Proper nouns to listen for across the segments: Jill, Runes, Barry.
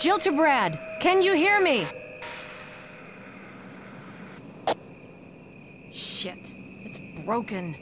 Jill to Brad, can you hear me? Shit, it's broken.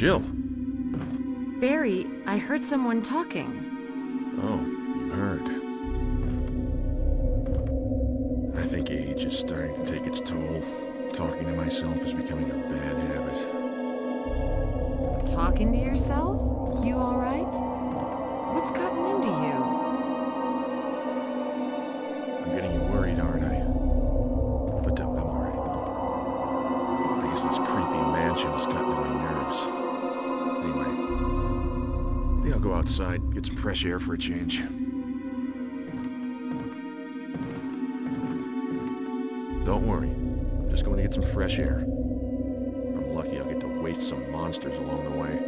Jill. Barry, I heard someone talking. Oh, you heard. I think age is starting to take its toll. Talking to myself is becoming a bad habit. Talking to yourself? You all right? What's gotten into you? I'm getting you worried, aren't I? But don't, I'm all right. I guess this creepy mansion has gotten to my nerves. Anyway, I think I'll go outside, get some fresh air for a change. Don't worry. I'm just going to get some fresh air. If I'm lucky, I'll get to waste some monsters along the way.